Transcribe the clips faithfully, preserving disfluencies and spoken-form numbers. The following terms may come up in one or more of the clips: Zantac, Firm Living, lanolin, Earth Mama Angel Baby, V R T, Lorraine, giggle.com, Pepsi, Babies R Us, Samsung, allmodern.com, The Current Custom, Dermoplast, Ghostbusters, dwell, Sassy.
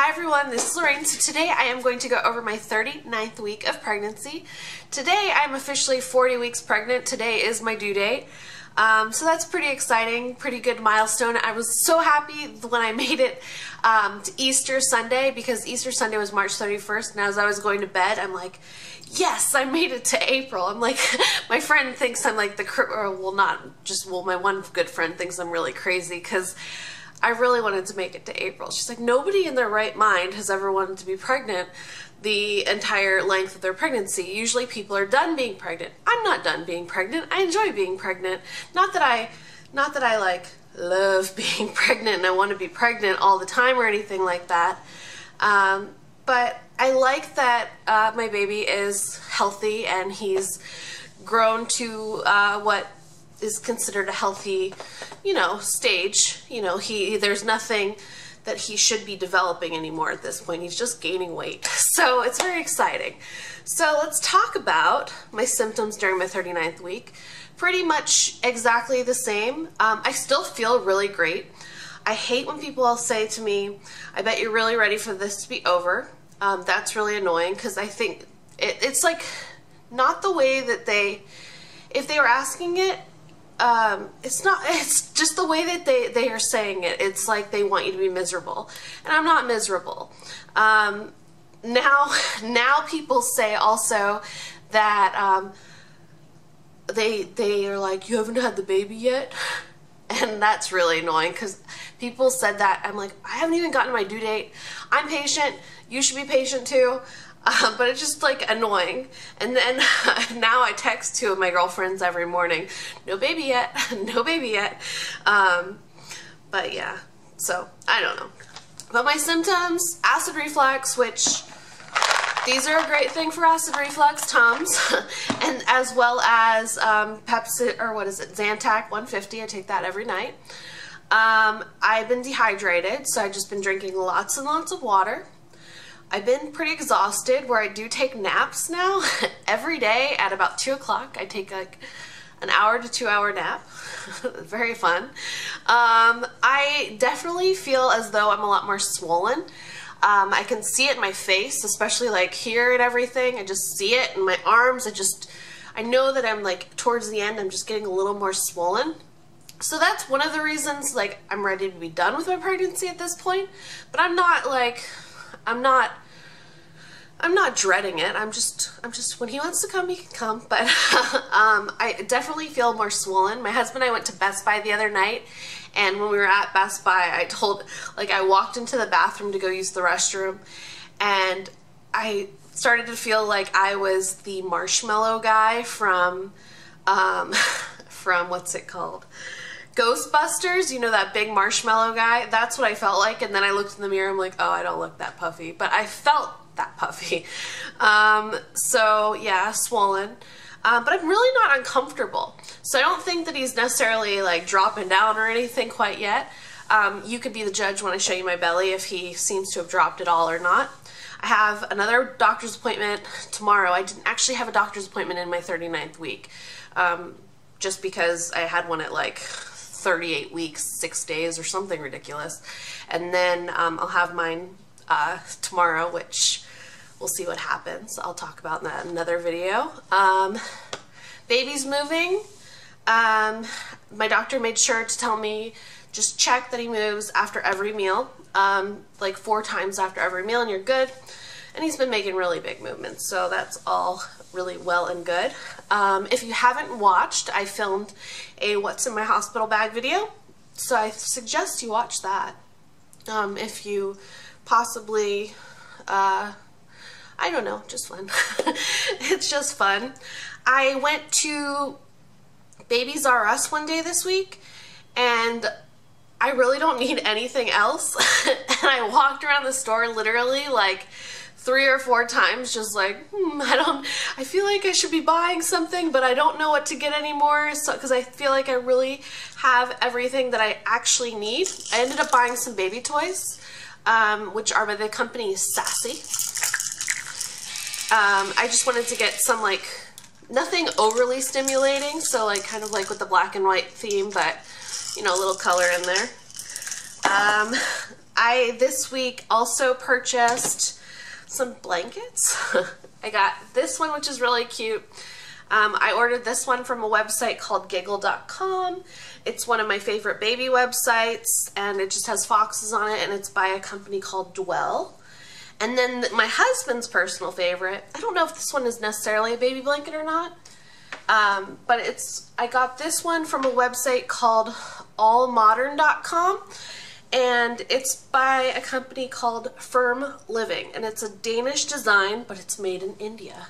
Hi everyone, this is Lorraine. So today I am going to go over my thirty-ninth week of pregnancy. Today I'm officially forty weeks pregnant. Today is my due date. Um, so that's pretty exciting, pretty good milestone. I was so happy when I made it um, to Easter Sunday, because Easter Sunday was March thirty-first, and as I was going to bed, I'm like, yes, I made it to April. I'm like, my friend thinks I'm like the, or well not just, well my one good friend thinks I'm really crazy, because I really wanted to make it to April. She's like, nobody in their right mind has ever wanted to be pregnant the entire length of their pregnancy. Usually people are done being pregnant. I'm not done being pregnant. I enjoy being pregnant. Not that I, not that I like love being pregnant and I want to be pregnant all the time or anything like that. Um, but I like that uh, my baby is healthy and he's grown to uh, what is considered a healthy, you know, stage. You know, he, there's nothing that he should be developing anymore at this point. He's just gaining weight. So it's very exciting. So let's talk about my symptoms during my thirty-ninth week. Pretty much exactly the same. Um, I still feel really great. I hate when people say to me, I bet you're really ready for this to be over. Um, that's really annoying, because I think it, it's like not the way that they, if they were asking it, Um, it's not, it's just the way that they, they are saying it. It's like they want you to be miserable, and I'm not miserable. Um, now, now people say also that, um, they, they are like, you haven't had the baby yet. And that's really annoying, because people said that. I'm like, I haven't even gotten my due date. I'm patient. You should be patient too. Um, but it's just like annoying. And then now I text two of my girlfriends every morning, no baby yet, no baby yet. Um, but yeah, so I don't know. But my symptoms, acid reflux, which these are a great thing for acid reflux, Tums, and as well as um, Pepsi, or what is it, Zantac one fifty. I take that every night. Um, I've been dehydrated, so I've just been drinking lots and lots of water. I've been pretty exhausted, where I do take naps now every day at about two o'clock. I take like an hour to two hour nap. Very fun. Um, I definitely feel as though I'm a lot more swollen. Um, I can see it in my face, especially like here and everything. I just see it in my arms. I just, I know that I'm like towards the end, I'm just getting a little more swollen. So that's one of the reasons like I'm ready to be done with my pregnancy at this point, but I'm not like, I'm not, I'm not dreading it. I'm just, I'm just, when he wants to come, he can come. But um, I definitely feel more swollen. My husband and I went to Best Buy the other night, and when we were at Best Buy, I told, like I walked into the bathroom to go use the restroom, and I started to feel like I was the marshmallow guy from, um, from what's it called? Ghostbusters, you know, that big marshmallow guy. That's what I felt like. And then I looked in the mirror, I'm like, oh, I don't look that puffy, but I felt that puffy. Um, so yeah, swollen, um, but I'm really not uncomfortable. So I don't think that he's necessarily like dropping down or anything quite yet. Um, you could be the judge when I show you my belly, if he seems to have dropped at all or not. I have another doctor's appointment tomorrow. I didn't actually have a doctor's appointment in my thirty-ninth week, um, just because I had one at like thirty-eight weeks, six days or something ridiculous. And then um, I'll have mine uh, tomorrow, which we'll see what happens. I'll talk about that in another video. Um, baby's moving. Um, my doctor made sure to tell me, just check that he moves after every meal, um, like four times after every meal, and you're good. And he's been making really big movements, so that's all really well and good. Um, if you haven't watched, I filmed a what's in my hospital bag video, so I suggest you watch that. Um, if you possibly, uh, I don't know, just fun. It's just fun. I went to Babies R Us one day this week, and I really don't need anything else. And I walked around the store literally like three or four times, just like, hmm, I don't, I feel like I should be buying something, but I don't know what to get anymore, so, because I feel like I really have everything that I actually need. I ended up buying some baby toys, um, which are by the company Sassy. Um, I just wanted to get some, like, nothing overly stimulating, so like, kind of like with the black and white theme, but, you know, a little color in there. Um, I this week also purchased some blankets. I got this one, which is really cute. Um, I ordered this one from a website called giggle dot com. It's one of my favorite baby websites, and it just has foxes on it, and it's by a company called Dwell. And then my husband's personal favorite, I don't know if this one is necessarily a baby blanket or not, um, but it's, I got this one from a website called all modern dot com, and it's by a company called Firm Living, and it's a Danish design, but it's made in India,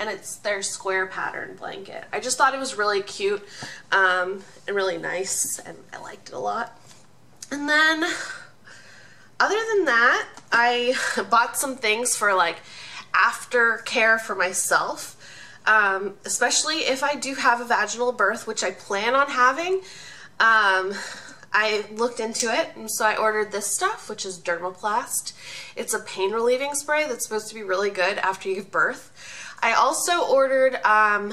and it's their square pattern blanket. I just thought it was really cute um, and really nice, and I liked it a lot. And then, other than that, I bought some things for like aftercare for myself, um, especially if I do have a vaginal birth, which I plan on having. Um, I looked into it, and so I ordered this stuff, which is Dermoplast. It's a pain relieving spray that's supposed to be really good after you give birth. I also ordered um,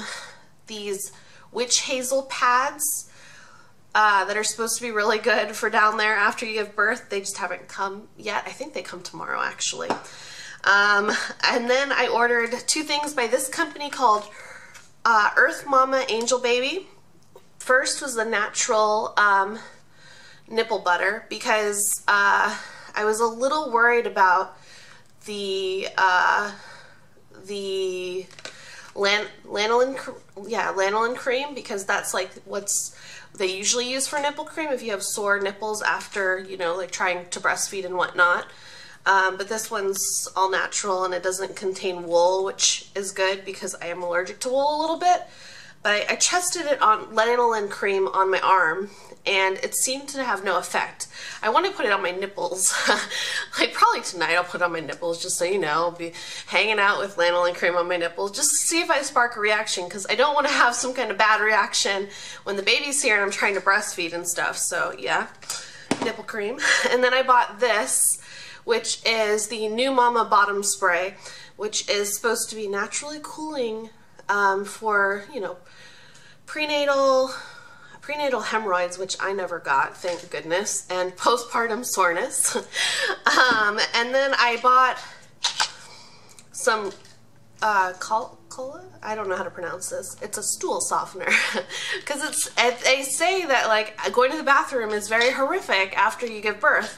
these witch hazel pads Uh, that are supposed to be really good for down there after you give birth. They just haven't come yet. I think they come tomorrow, actually. Um, and then I ordered two things by this company called uh, Earth Mama Angel Baby. First was the natural um, nipple butter, because uh, I was a little worried about the uh, the lan lanolin, yeah, lanolin cream, because that's like what's they usually use for nipple cream if you have sore nipples after, you know, like trying to breastfeed and whatnot. Um, but this one's all natural, and it doesn't contain wool, which is good because I am allergic to wool a little bit. But I, I tested it on lanolin cream on my arm, and it seemed to have no effect. I want to put it on my nipples. Like probably tonight I'll put it on my nipples, just so you know. I'll be hanging out with lanolin cream on my nipples just to see if I spark a reaction, because I don't want to have some kind of bad reaction when the baby's here and I'm trying to breastfeed and stuff. So yeah, nipple cream. And then I bought this, which is the New Mama Bottom Spray, which is supposed to be naturally cooling um, for, you know, prenatal... prenatal hemorrhoids, which I never got, thank goodness, and postpartum soreness. um, and then I bought some uh, cola, cola? I don't know how to pronounce this. It's a stool softener, because it's. They say that like going to the bathroom is very horrific after you give birth.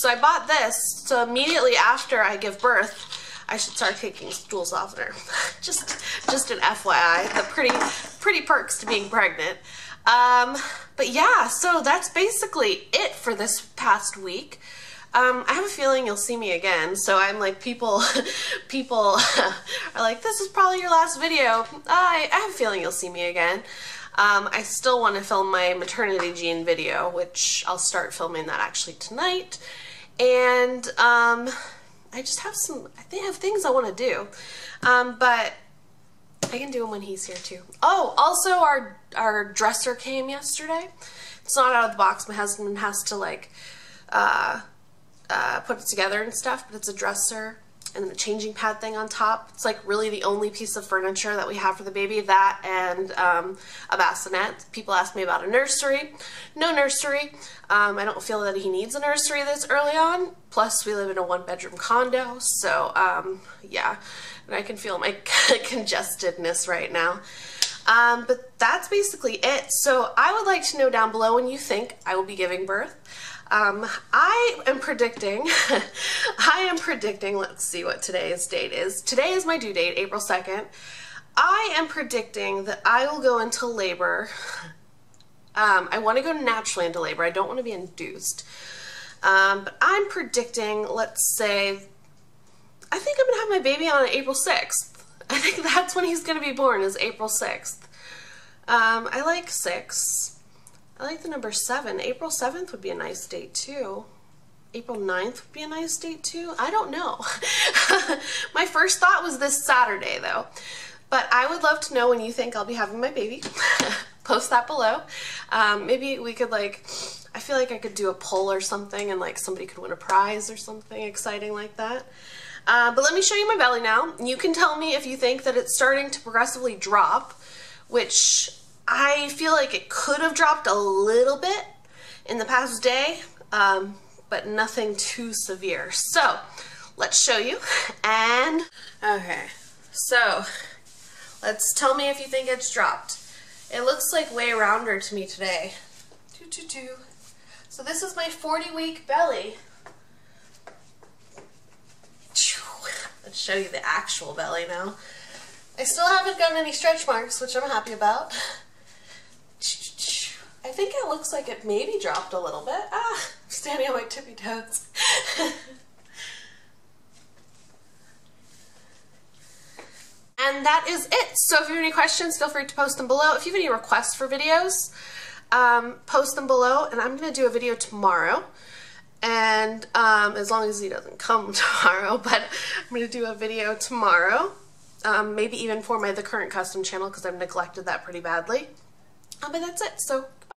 So I bought this, so immediately after I give birth, I should start taking stool softener. just, just an F Y I, the pretty, pretty perks to being pregnant. Um, but yeah, so that's basically it for this past week. Um, I have a feeling you'll see me again. So I'm like, people, people are like, this is probably your last video. I, I have a feeling you'll see me again. Um, I still want to film my maternity gene video, which I'll start filming that actually tonight. And, um, I just have some, I think I have things I want to do. Um, but I can do him when he's here too. Oh, also our our dresser came yesterday. It's not out of the box. My husband has to like uh, uh, put it together and stuff, but it's a dresser and then a changing pad thing on top. It's like really the only piece of furniture that we have for the baby, that and um, a bassinet. People ask me about a nursery. No nursery. Um, I don't feel that he needs a nursery this early on. Plus we live in a one bedroom condo. So um, yeah, and I can feel my congestedness right now. Um, but that's basically it. So I would like to know down below when you think I will be giving birth. Um, I am predicting, I am predicting, let's see what today's date is. Today is my due date, April second. I am predicting that I will go into labor. Um, I want to go naturally into labor. I don't want to be induced. Um, but I'm predicting, let's say, I think I'm going to have my baby on April sixth. I think that's when he's going to be born, is April sixth. Um, I like six. I like the number seven. April seventh would be a nice date too. April ninth would be a nice date too. I don't know. My first thought was this Saturday though. But I would love to know when you think I'll be having my baby. Post that below. Um, maybe we could like, I feel like I could do a poll or something, and like somebody could win a prize or something exciting like that. Uh, but let me show you my belly now. You can tell me if you think that it's starting to progressively drop, which I feel like it could have dropped a little bit in the past day, um, but nothing too severe. So let's show you. And okay, so let's tell me if you think it's dropped. It looks like way rounder to me today. Doo, doo, doo. So this is my forty week belly. Let's show you the actual belly now. I still haven't gotten any stretch marks, which I'm happy about. I think it looks like it maybe dropped a little bit. Ah, I'm standing on my tippy toes. And that is it. So if you have any questions, feel free to post them below. If you have any requests for videos, um, post them below. And I'm going to do a video tomorrow. And um, as long as he doesn't come tomorrow, but I'm going to do a video tomorrow. Um, maybe even for my The Current Custom channel, because I've neglected that pretty badly. Um, but that's it. So